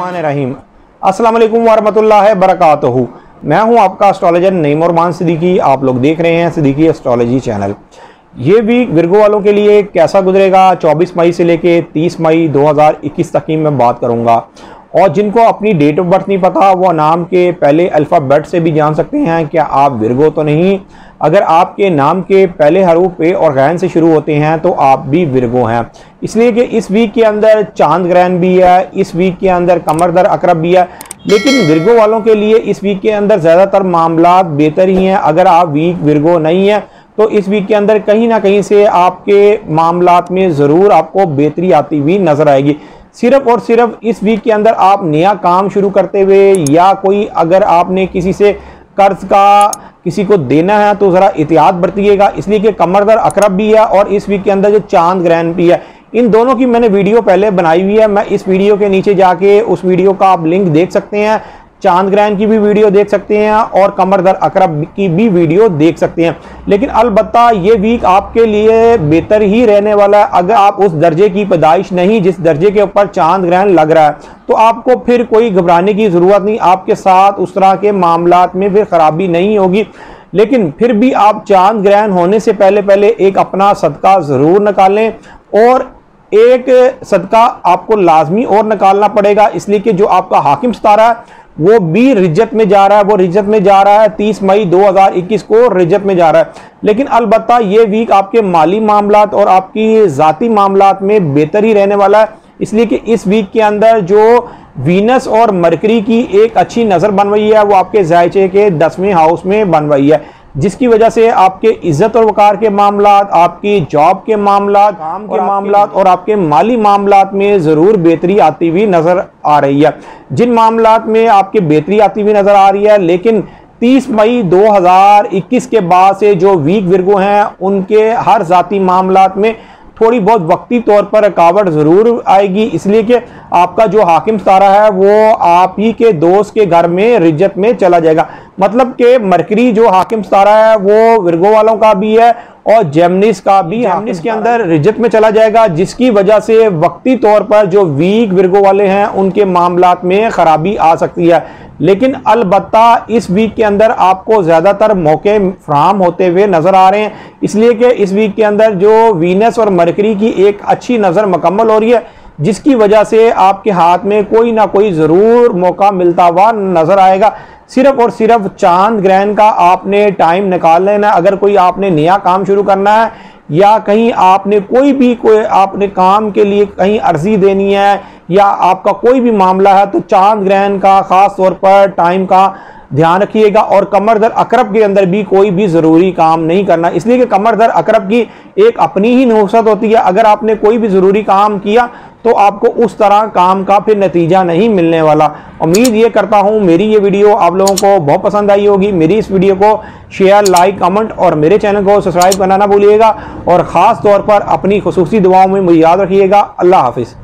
रहमान रहीम। अस्सलाम वालेकुम वरहमतुल्लाहि वबरकातुहू। मैं हूं आपका एस्ट्रोलॉजर नईम रहमान सिद्दीकी। आप लोग देख रहे हैं सिद्दीकी एस्ट्रोलॉजी चैनल। ये वीक विर्गो वालों के लिए कैसा गुजरेगा 24 मई से लेके 30 मई 2021 तक की मैं बात करूंगा। और जिनको अपनी डेट ऑफ बर्थ नहीं पता वो नाम के पहले अल्फ़ाबेट से भी जान सकते हैं कि आप विर्गो तो नहीं। अगर आपके नाम के पहले हरूफ पे और ग्रहण से शुरू होते हैं तो आप भी विर्गो हैं, इसलिए कि इस वीक के अंदर चांद ग्रहण भी है, इस वीक के अंदर कमर दर अकरब भी है। लेकिन विर्गो वालों के लिए इस वीक के अंदर ज़्यादातर मामला बेहतर ही हैं। अगर आप वीक विर्गो नहीं हैं तो इस वीक के अंदर कहीं ना कहीं से आपके मामलात में ज़रूर आपको बेहतरी आती हुई नज़र आएगी। सिर्फ और सिर्फ इस वीक के अंदर आप नया काम शुरू करते हुए या कोई अगर आपने किसी से कर्ज का किसी को देना है तो ज़रा एहतियात बरतिएगा, इसलिए कि कमर दर अकरब भी है और इस वीक के अंदर जो चांद ग्रहण भी है। इन दोनों की मैंने वीडियो पहले बनाई हुई है, मैं इस वीडियो के नीचे जाके उस वीडियो का आप लिंक देख सकते हैं। चांद ग्रहण की भी वीडियो देख सकते हैं और कमर दर अकरब की भी वीडियो देख सकते हैं। लेकिन अलबत्ता ये वीक आपके लिए बेहतर ही रहने वाला है। अगर आप उस दर्जे की पैदाइश नहीं जिस दर्जे के ऊपर चांद ग्रहण लग रहा है तो आपको फिर कोई घबराने की ज़रूरत नहीं, आपके साथ उस तरह के मामलात में फिर ख़राबी नहीं होगी। लेकिन फिर भी आप चांद ग्रहण होने से पहले पहले एक अपना सदका ज़रूर निकालें और एक सदका आपको लाजमी और निकालना पड़ेगा, इसलिए कि जो आपका हाकिम सितारा है वो भी रिजत में जा रहा है, वो रिजत में जा रहा है। 30 मई 2021 को रिजत में जा रहा है। लेकिन अलबत्ता ये वीक आपके माली मामलात और आपकी ज़ाती मामलात में बेहतर ही रहने वाला है, इसलिए कि इस वीक के अंदर जो वीनस और मरकरी की एक अच्छी नज़र बन रही है वो आपके जायचे के 10वें हाउस में बन रही है, जिसकी वजह से आपके इज़्ज़त और वक़ार के मामलात, आपकी जॉब के मामलात, काम के मामलात और आपके माली मामलात में ज़रूर बेहतरी आती हुई नज़र आ रही है। जिन मामलात में आपके बेहतरी आती हुई नज़र आ रही है लेकिन 30 मई 2021 के बाद से जो वीक विर्गो हैं उनके हर ज़ाती मामलात में थोड़ी बहुत वक्ती तौर पर रुकावट ज़रूर आएगी, इसलिए कि आपका जो हाकिम सितारा है वो आप ही के दोस्त के घर में रिजत में चला जाएगा। मतलब कि मरकरी जो हाकिम सितारा है वो विर्गो वालों का भी है और जेमिनिस का भी, जेमिनिस के अंदर रिजत में चला जाएगा, जिसकी वजह से वक्ती तौर पर जो वीक विर्गो वाले हैं उनके मामलात में ख़राबी आ सकती है। लेकिन अलबत्ता इस वीक के अंदर आपको ज़्यादातर मौके फ्राहम होते हुए नज़र आ रहे हैं, इसलिए कि इस वीक के अंदर जो वीनस और मरकरी की एक अच्छी नज़र मुकम्मल हो रही है, जिसकी वजह से आपके हाथ में कोई ना कोई ज़रूर मौका मिलता हुआ नज़र आएगा। सिर्फ और सिर्फ चांद ग्रहण का आपने टाइम निकाल लेना। अगर कोई आपने नया काम शुरू करना है या कहीं आपने कोई आपने काम के लिए कहीं अर्जी देनी है या आपका कोई भी मामला है तो चांद ग्रहण का ख़ास तौर पर टाइम का ध्यान रखिएगा। और कमर दर अकरब के अंदर भी कोई भी ज़रूरी काम नहीं करना, इसलिए कि कमर दर अकरब की एक अपनी ही नुसरत होती है। अगर आपने कोई भी ज़रूरी काम किया तो आपको उस तरह काम का फिर नतीजा नहीं मिलने वाला। उम्मीद ये करता हूँ मेरी ये वीडियो आप लोगों को बहुत पसंद आई होगी। मेरी इस वीडियो को शेयर, लाइक, कमेंट और मेरे चैनल को सब्सक्राइब करना ना भूलिएगा। और ख़ास तौर पर अपनी खुसूसी दुआओं में मुझे याद रखिएगा। अल्लाह हाफिज़।